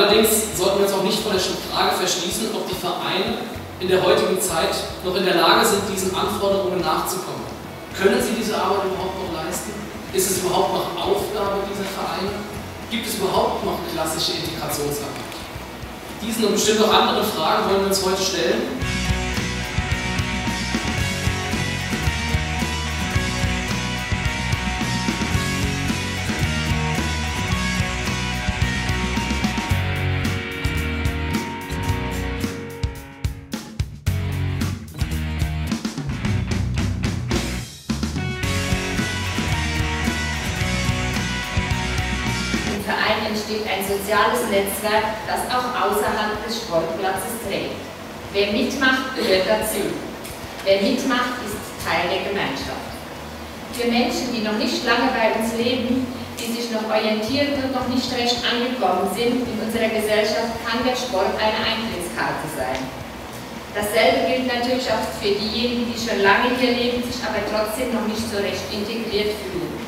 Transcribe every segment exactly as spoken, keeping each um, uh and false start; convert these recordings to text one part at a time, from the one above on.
Allerdings sollten wir uns auch nicht vor der Frage verschließen, ob die Vereine in der heutigen Zeit noch in der Lage sind, diesen Anforderungen nachzukommen. Können sie diese Arbeit überhaupt noch leisten? Ist es überhaupt noch Aufgabe dieser Vereine? Gibt es überhaupt noch klassische Integrationsarbeit? Diesen und bestimmt noch andere Fragen wollen wir uns heute stellen. Entsteht ein soziales Netzwerk, das auch außerhalb des Sportplatzes trägt. Wer mitmacht, gehört dazu. Wer mitmacht, ist Teil der Gemeinschaft. Für Menschen, die noch nicht lange bei uns leben, die sich noch orientieren und noch nicht recht angekommen sind in unserer Gesellschaft, kann der Sport eine Eintrittskarte sein. Dasselbe gilt natürlich auch für diejenigen, die schon lange hier leben, sich aber trotzdem noch nicht so recht integriert fühlen.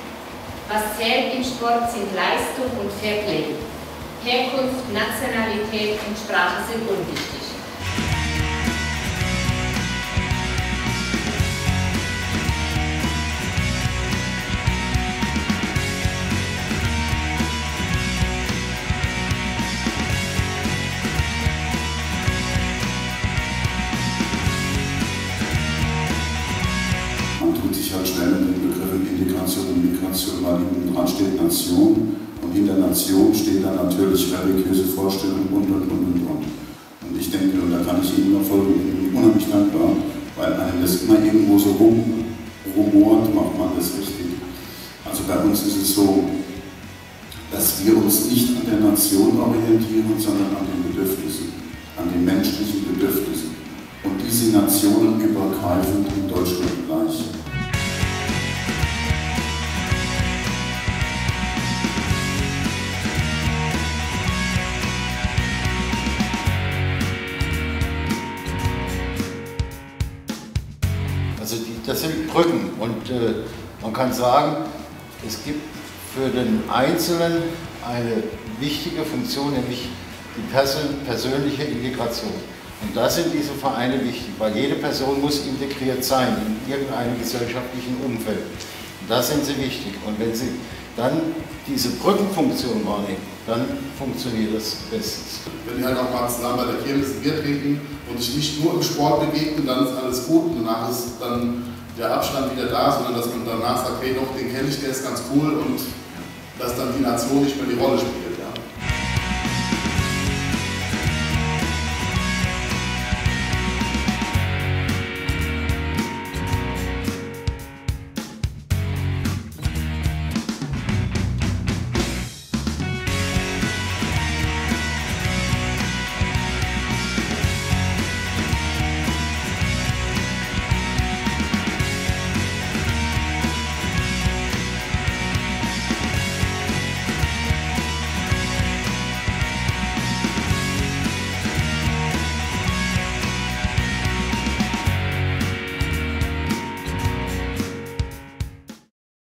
Was zählt im Sport sind Leistung und Fairplay. Herkunft, Nationalität und Sprache sind unwichtig. Weil hinten dran steht Nation und hinter Nation stehen dann natürlich religiöse Vorstellungen und und und und und. Und ich denke, und da kann ich Ihnen noch folgen, unheimlich dankbar, weil einem das immer irgendwo so rumrumort, macht man das richtig. Also bei uns ist es so, dass wir uns nicht an der Nation orientieren, sondern an den Bedürfnissen, an den menschlichen Bedürfnissen. Und diese nationenübergreifend in Deutschland gleich. Das sind Brücken und äh, man kann sagen, es gibt für den Einzelnen eine wichtige Funktion, nämlich die Person, persönliche Integration. Und da sind diese Vereine wichtig, weil jede Person muss integriert sein in irgendeinem gesellschaftlichen Umfeld. Und da sind sie wichtig. Und wenn sie dann diese Brückenfunktion wahrnehmen, dann funktioniert das bestens. Wenn die halt auch ganz nah bei der Kirmes ein Bier trinken und sich nicht nur im Sport begegnen, dann ist alles gut und danach ist dann der Abstand wieder da, sondern dass man danach sagt, hey doch, den kenne ich, der ist ganz cool und dass dann die Nation nicht mehr die Rolle spielt.